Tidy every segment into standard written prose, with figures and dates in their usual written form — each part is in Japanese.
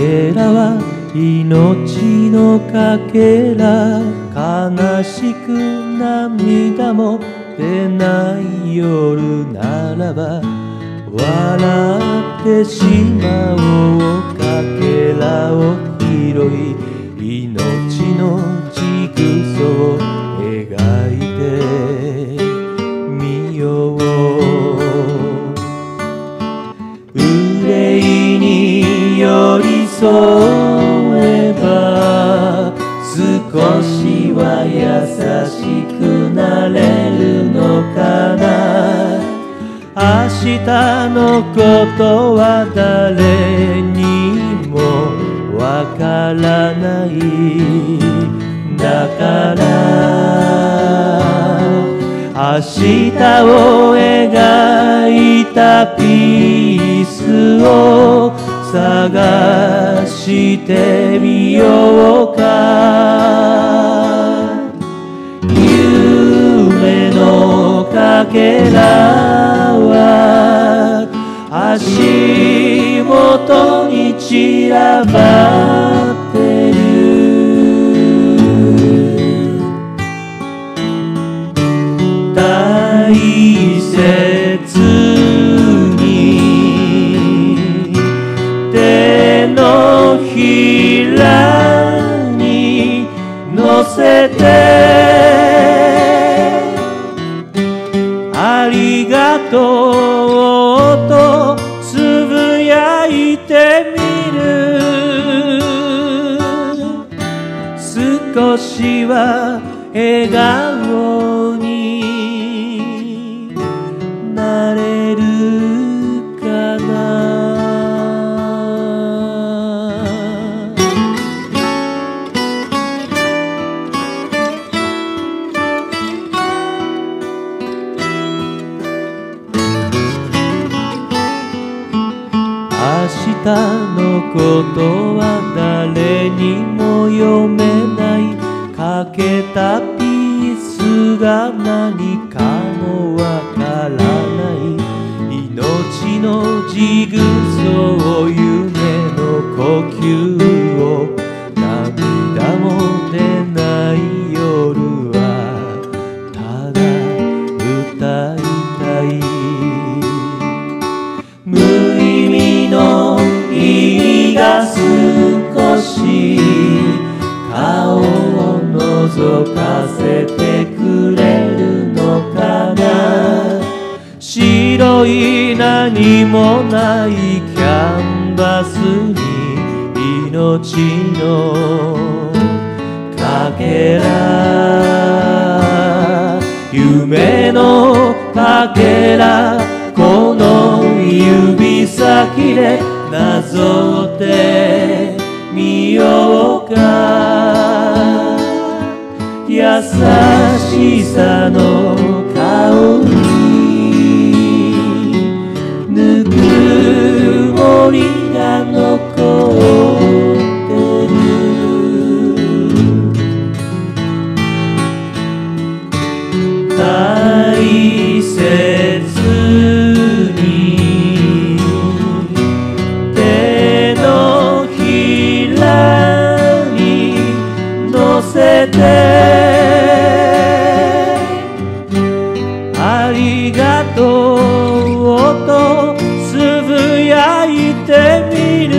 けらは命のかけら」「悲しく涙も出ない夜ならば」「笑ってしまおうかけらを拾い」命のジグソーを描いてみよう。憂いに寄り添えば少しは優しくなれるのかな。明日のことは誰にもわからないだから明日を描いたピースを探してみようか。夢のかけらは足元に散らばってる。大切に手のひらに乗せてありがとうとつぶやいてみる。少しは笑顔になれるかな。明日のことは誰にも読めない欠けたピースが何かもわからない命のジグソー夢の呼吸を涙も出ない夜はただ歌いたい。無意味の意味が少し顔覗かせてくれるのかな。白い何もないキャンバスに命のかけら夢のかけらこの指先でなぞってみようか。優しさの香りぬくもりが残ってる。大切に手のひらに乗せてとつぶやいてみる。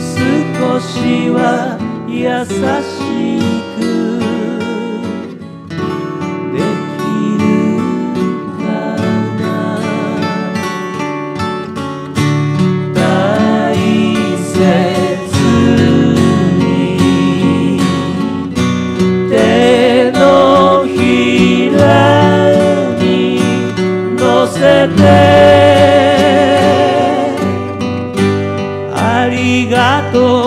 少しは優しくできるかな。大切に手のひらありがとう